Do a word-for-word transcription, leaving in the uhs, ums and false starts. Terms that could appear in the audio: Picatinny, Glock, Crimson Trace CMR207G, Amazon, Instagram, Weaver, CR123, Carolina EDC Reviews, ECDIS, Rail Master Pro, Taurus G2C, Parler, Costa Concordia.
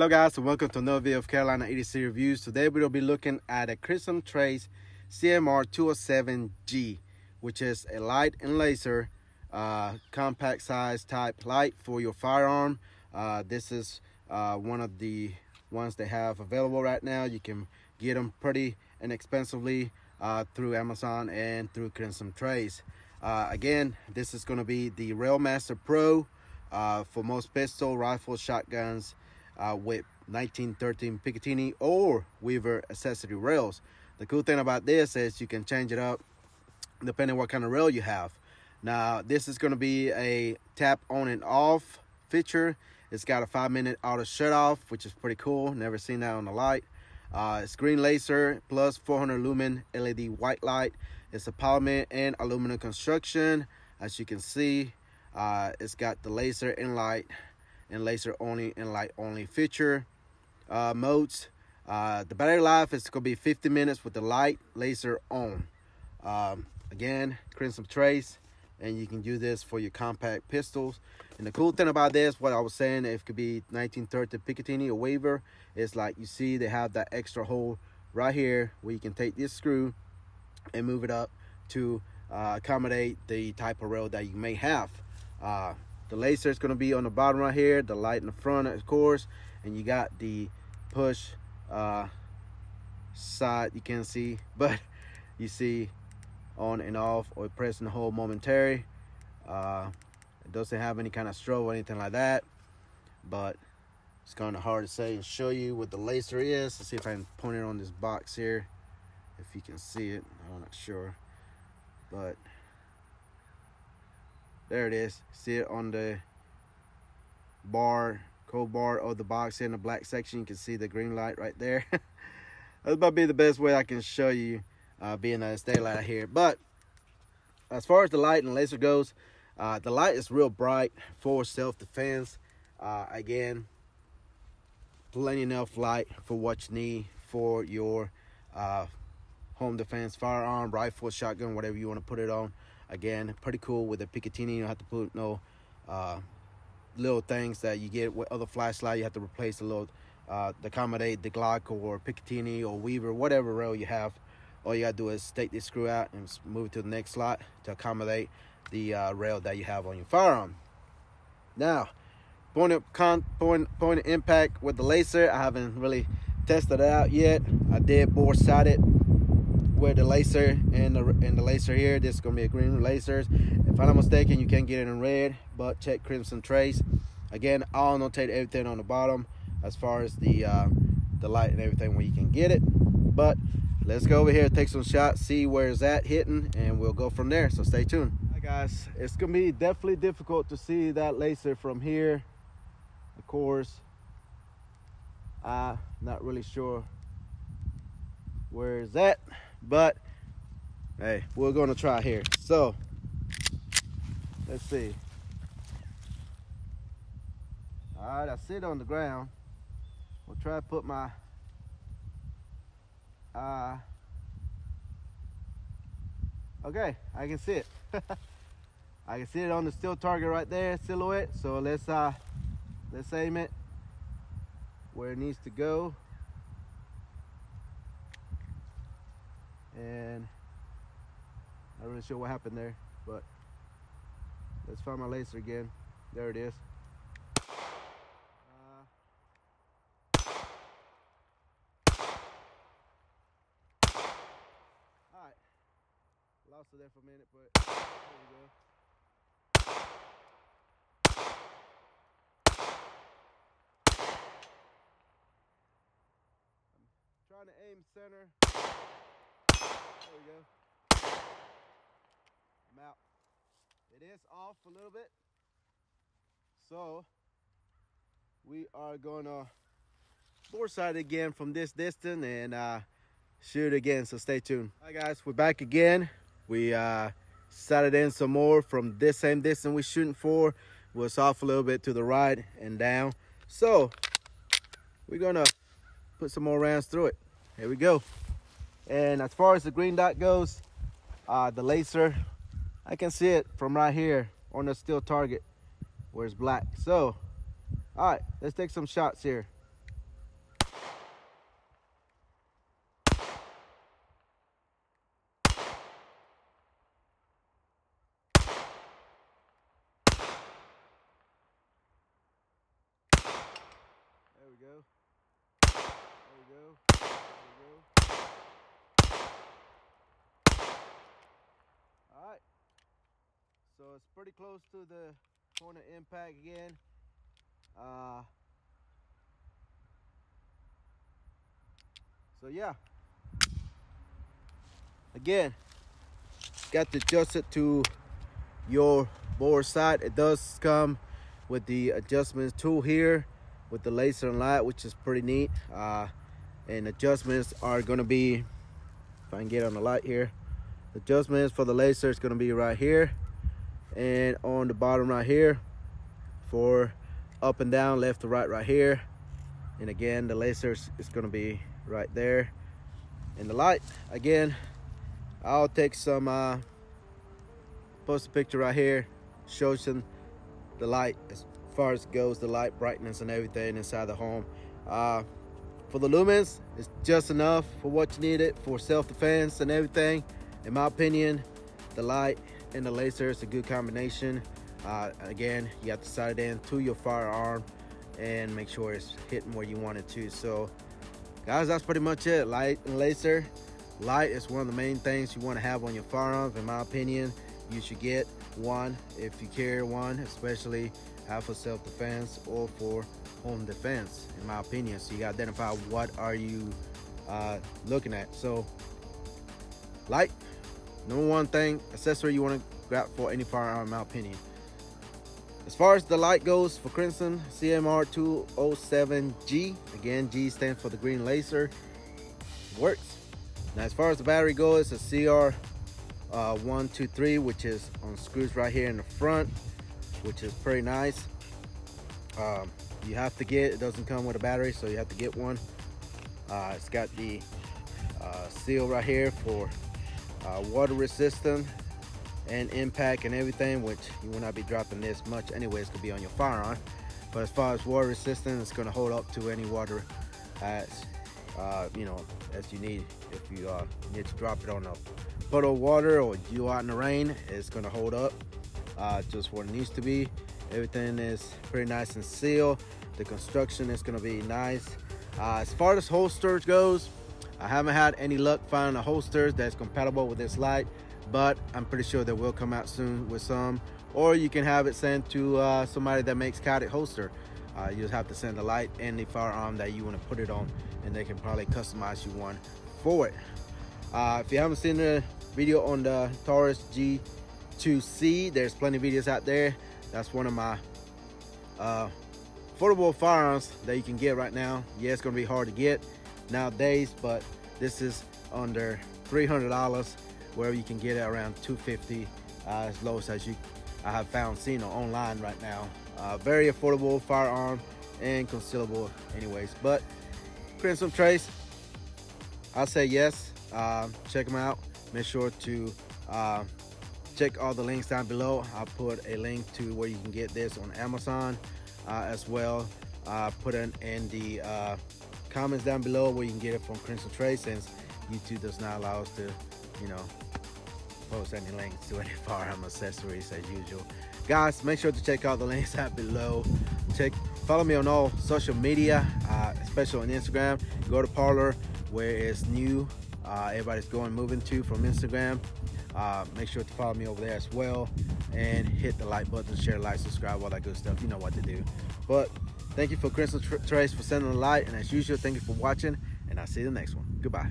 Hello guys and welcome to another video of Carolina E D C Reviews. Today we will be looking at a Crimson Trace C M R two oh seven G, which is a light and laser uh, compact size type light for your firearm. Uh, this is uh, one of the ones they have available right now. You can get them pretty inexpensively uh, through Amazon and through Crimson Trace. Uh, again, this is going to be the Rail Master Pro uh, for most pistol, rifle, shotguns, Uh, with nineteen thirteen Picatinny or Weaver accessory rails. The cool thing about this is you can change it up depending what kind of rail you have. Now this is going to be a tap on and off feature. It's got a five minute auto shut off, which is pretty cool. Never seen that on the light. Uh, it's green laser plus four hundred lumen L E D white light. It's a polymer and aluminum construction. As you can see, uh, it's got the laser and light and laser only and light only feature uh, modes. Uh, the battery life is going to be fifty minutes with the light laser on. Um, again, Crimson Trace, and you can do this for your compact pistols. And the cool thing about this, what I was saying, it could be nineteen thirty Picatinny or Weaver, is like you see they have that extra hole right here where you can take this screw and move it up to uh, accommodate the type of rail that you may have. Uh, The laser is going to be on the bottom right here, the light in the front, of course, and you got the push uh, side. You can't see, but you see on and off or pressing the hold momentary. Uh, it doesn't have any kind of strobe or anything like that, but it's kind of hard to say and show you what the laser is. Let's see if I can point it on this box here, if you can see it. I'm not sure, but there it is. See it on the bar, code bar of the box here in the black section. You can see the green light right there. That's about to be the best way I can show you, uh, being that it's daylight out here. But as far as the light and laser goes, uh, the light is real bright for self-defense. Uh, again, plenty enough light for what you need for your uh, home defense, firearm, rifle, shotgun, whatever you want to put it on. Again, pretty cool with the Picatinny. You don't have to put no uh, little things that you get with other flashlight. You have to replace the little, uh, to accommodate the Glock or Picatinny or Weaver, whatever rail you have. All you gotta do is take this screw out and move it to the next slot to accommodate the uh, rail that you have on your firearm. Now, point of con point point of impact with the laser. I haven't really tested it out yet. I did bore sighted with the laser and the, and the laser here. This is gonna be a green laser. If I'm not mistaken, you can get it in red, but check Crimson Trace. Again, I'll notate everything on the bottom as far as the uh, the light and everything where you can get it. But let's go over here, take some shots, see where it's at hitting, and we'll go from there. So stay tuned. Hi guys, it's gonna be definitely difficult to see that laser from here. Of course, I'm not really sure where it's at, but hey, we're gonna try here. So let's see. All right, I sit on the ground. We'll try to put my uh okay, I can see it. I can see it on the still target right there, silhouette. So let's uh let's aim it where it needs to go. And I'm not really sure what happened there, but let's find my laser again. There it is. Uh, all right, lost it there for a minute, but there we go. I'm trying to aim center. There we go. I'm out. It is off a little bit. So we are gonna bore sight again from this distance and uh, shoot again. So stay tuned. All right guys, we're back again. We uh, sighted in some more from this same distance we're shooting for. Was off a little bit to the right and down. So we're gonna put some more rounds through it. Here we go. And as far as the green dot goes, uh, the laser, I can see it from right here on the steel target where it's black. So, all right, let's take some shots here. go. There we go. All right. So it's pretty close to the corner impact again. Uh, so yeah. Again, got to adjust it to your bore side. It does come with the adjustments tool here with the laser and light, which is pretty neat. Uh, and adjustments are gonna be, if I can get on the light here, adjustments for the laser is gonna be right here and on the bottom right here for up and down, left to right, right here. And again, the laser is gonna be right there. And the light, again, I'll take some, uh, post a picture right here, shows them the light as far as goes, the light brightness and everything inside the home. Uh, for the lumens, it's just enough for what you need it for self-defense and everything. In my opinion, the light and the laser is a good combination. Uh, again, you have to sight it in to your firearm and make sure it's hitting where you want it to. So guys, that's pretty much it. Light and laser. Light is one of the main things you want to have on your firearms. In my opinion, you should get one if you carry one, especially half for self-defense or for home defense, in my opinion. So you gotta identify what are you uh, looking at. So light, number one thing, accessory you want to grab for any firearm, in my opinion. As far as the light goes for Crimson C M R two oh seven G, again, G stands for the green laser, works. Now as far as the battery goes, it's a C R one two three, which is on screws right here in the front, which is pretty nice. Um, you have to get, it doesn't come with a battery, so you have to get one. Uh, it's got the uh, seal right here for uh, water resistant and impact and everything, which you will not be dropping this much anyways, could be on your firearm. But as far as water resistant, it's going to hold up to any water as uh, you know, as you need. If you uh, need to drop it on a puddle of water or you out in the rain, it's going to hold up uh, just what it needs to be. Everything is pretty nice and sealed. The construction is going to be nice. Uh, as far as holsters goes, I haven't had any luck finding a holster that's compatible with this light, but I'm pretty sure they will come out soon with some, or you can have it sent to uh, somebody that makes Carolina holster. Uh, you just have to send the light and the firearm that you want to put it on, and they can probably customize you one for it. Uh, if you haven't seen the video on the Taurus G two C, there's plenty of videos out there. That's one of my uh, affordable firearms that you can get right now. Yeah, it's gonna be hard to get nowadays, but this is under three hundred dollars. Where you can get it around two fifty, uh, as low as you I have found seen online right now. Uh, very affordable firearm and concealable anyways. But Crimson Trace, I say yes. Uh, check them out. Make sure to uh, check all the links down below. I put a link to where you can get this on Amazon uh, as well. Uh, put it in the uh, comments down below where you can get it from Crimson Trace, since YouTube does not allow us to, you know, post any links to any firearm accessories as usual. Guys, make sure to check out the links out below. Check, follow me on all social media, uh, especially on Instagram. Go to Parler, where it's new. Uh, everybody's going, moving to from Instagram. Uh, make sure to follow me over there as well, and hit the like button, share, like, subscribe, all that good stuff. You know what to do. But thank you for Crimson Trace for sending the light, and as usual, thank you for watching, and I'll see you in the next one. Goodbye.